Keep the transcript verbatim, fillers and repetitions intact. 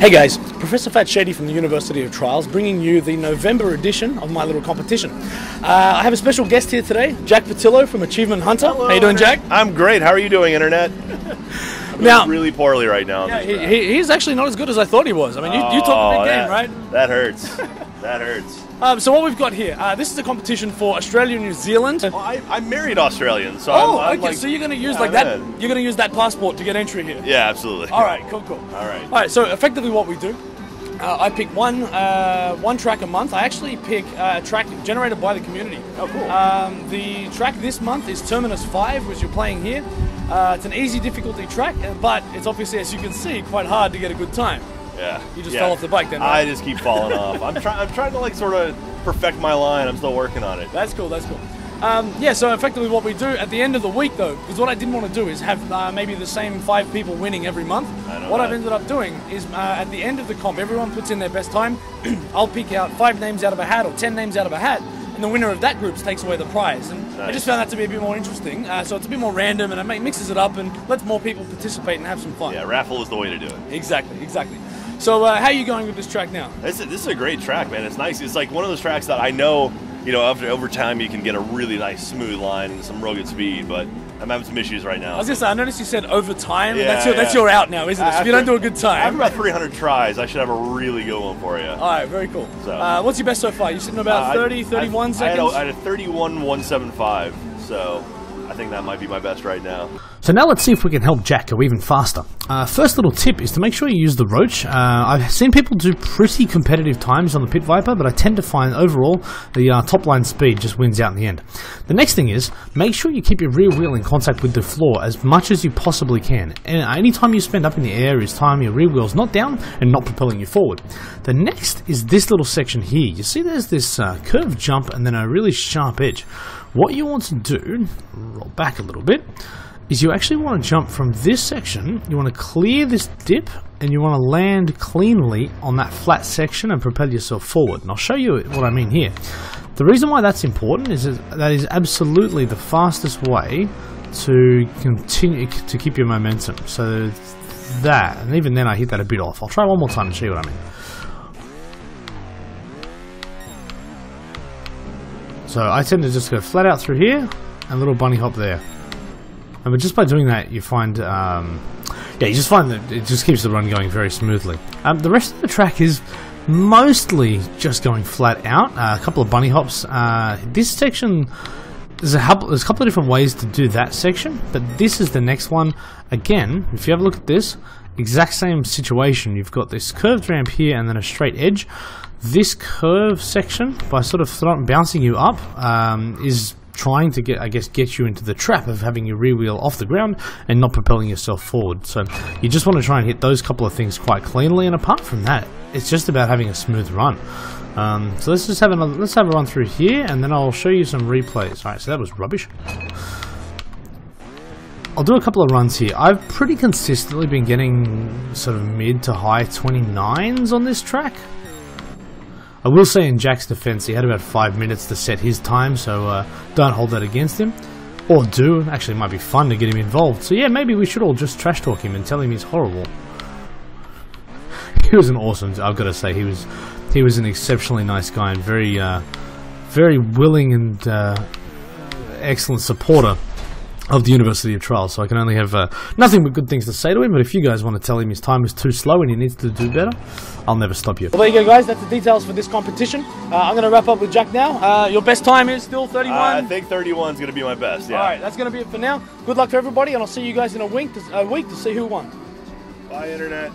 Hey guys, Professor Fat Shady from the University of Trials, bringing you the November edition of my little competition. Uh, I have a special guest here today, Jack Pattillo from Achievement Hunter. Hello, how you doing, Jack? I'm great. How are you doing, Internet? I'm now, doing really poorly right now. Yeah, he, he, he's actually not as good as I thought he was. I mean, you, oh, you talk a big game, right? That hurts. That hurts. Um, so what we've got here, uh, this is a competition for Australia and New Zealand. Well, I, I married Australians, so oh, I'm, I'm okay. Like, so you're going to use yeah, like that. You're going to use that passport to get entry here. Yeah, absolutely. All right, cool, cool. All right. All right. So effectively, what we do, uh, I pick one uh, one track a month. I actually pick uh, a track generated by the community. Oh, cool. Um, the track this month is Terminus five, which you're playing here. Uh, it's an easy difficulty track, but it's obviously, as you can see, quite hard to get a good time. Yeah. You just yeah. fell off the bike then, right? I just keep falling off. I'm, try I'm trying to like sort of perfect my line. I'm still working on it. That's cool, that's cool. Um, yeah, so effectively what we do at the end of the week though, because what I didn't want to do is have uh, maybe the same five people winning every month. I know what that. I've ended up doing is uh, at the end of the comp, everyone puts in their best time. I'll pick out five names out of a hat or ten names out of a hat, and the winner of that group takes away the prize. And nice. I just found that to be a bit more interesting. Uh, so it's a bit more random and it mixes it up and lets more people participate and have some fun. Yeah, raffle is the way to do it. Exactly, exactly. So uh, how are you going with this track now? This is, this is a great track, man. It's nice. It's like one of those tracks that I know, you know, after, over time you can get a really nice smooth line and some real good speed, but I'm having some issues right now. I was going to say, I noticed you said over time. Yeah, that's, your, yeah. that's your out now, isn't it? After, if you don't do a good time. After about three hundred tries, I should have a really good one for you. All right, very cool. So, uh, what's your best so far? You're sitting about uh, thirty, thirty-one I, seconds? I had a, a thirty-one one seventy-five, so I think that might be my best right now. So now let's see if we can help Jack go even faster. Uh, first little tip is to make sure you use the roach. Uh, I've seen people do pretty competitive times on the Pit Viper, but I tend to find overall the uh, top line speed just wins out in the end. The next thing is, make sure you keep your rear wheel in contact with the floor as much as you possibly can. And any time you spend up in the air is time your rear wheel's not down and not propelling you forward. The next is this little section here. You see there's this uh, curved jump and then a really sharp edge. What you want to do, roll back a little bit, is you actually want to jump from this section, you want to clear this dip, and you want to land cleanly on that flat section and propel yourself forward. And I'll show you what I mean here. The reason why that's important is that, that is absolutely the fastest way to continue to keep your momentum. So that, and even then I hit that a bit off. I'll try one more time to show you what I mean. So I tend to just go flat out through here, and a little bunny hop there. And just by doing that, you find, um, yeah, you just find that it just keeps the run going very smoothly. Um, the rest of the track is mostly just going flat out, uh, a couple of bunny hops. Uh, this section, there's a, there's a couple of different ways to do that section, but this is the next one. Again, if you have a look at this, exact same situation. You've got this curved ramp here and then a straight edge. This curve section, by sort of bouncing you up, um, is trying to get, I guess, get you into the trap of having your rear wheel off the ground and not propelling yourself forward. So you just want to try and hit those couple of things quite cleanly. And apart from that, it's just about having a smooth run. Um, so let's just have another. Let's have a run through here, and then I'll show you some replays. All right. So that was rubbish. I'll do a couple of runs here. I've pretty consistently been getting sort of mid to high twenty-nines on this track. I will say in Jack's defense, he had about five minutes to set his time, so uh, don't hold that against him. Or do. Actually, it might be fun to get him involved. So yeah, maybe we should all just trash talk him and tell him he's horrible. He was an awesome... I've got to say, he was he was an exceptionally nice guy and very, uh, very willing and uh, excellent supporter of the University of Trials. So I can only have uh, nothing but good things to say to him, but if you guys want to tell him his time is too slow and he needs to do better, I'll never stop you. Well, there you go, guys. That's the details for this competition. Uh, I'm going to wrap up with Jack now. Uh, your best time is still thirty-one? Uh, I think thirty-one is going to be my best, yeah. All right, that's going to be it for now. Good luck to everybody, and I'll see you guys in a week to, a week to see who won. Bye, Internet.